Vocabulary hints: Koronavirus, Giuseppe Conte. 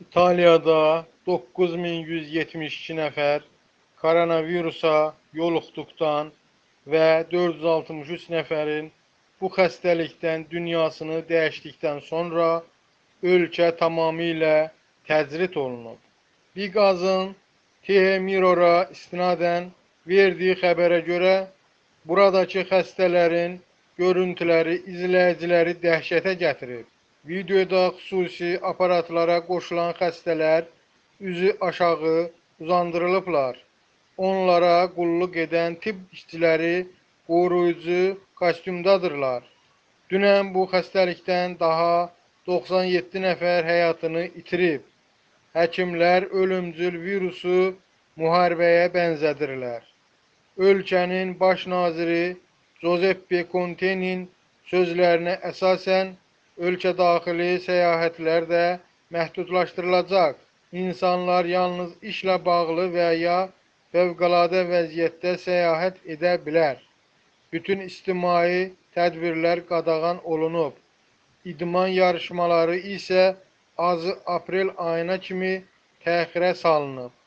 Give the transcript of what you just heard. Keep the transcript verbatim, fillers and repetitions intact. İtalyada doqquz min yüz yetmiş iki nəfər koronavirusa yoluxduqdan və dörd yüz altmış üç nəfərin bu xəstəlikdən dünyasını dəyişdikdən sonra ölkə tamamilə təcrid olunub. Bigaz'ın T.Miro'ya istinadən verdiyi xəbərə görə buradakı xəstələrin görüntüləri izləyiciləri dəhşətə gətirib. Videoda xüsusi aparatlara qoşulan xəstələr üzü aşağı uzandırılıblar. Onlara qulluq edən tibb işçiləri qoruyucu kostyumdadırlar. Dünən bu xəstəlikdən daha doxsan yeddi nəfər həyatını itirib. Həkimlər ölümcül virusu müharibəyə bənzədirlər. Ölkənin baş naziri Giuseppe Conte'nin sözlərinə əsasən ölkə daxili səyahətlər də məhdudlaşdırılacaq. İnsanlar yalnız işlə bağlı və ya fövqəladə vəziyyətdə səyahət edə bilər. Bütün ictimai tədbirlər qadağan olunub. İdman yarışmaları isə azı aprel ayına kimi təxirə salınıb.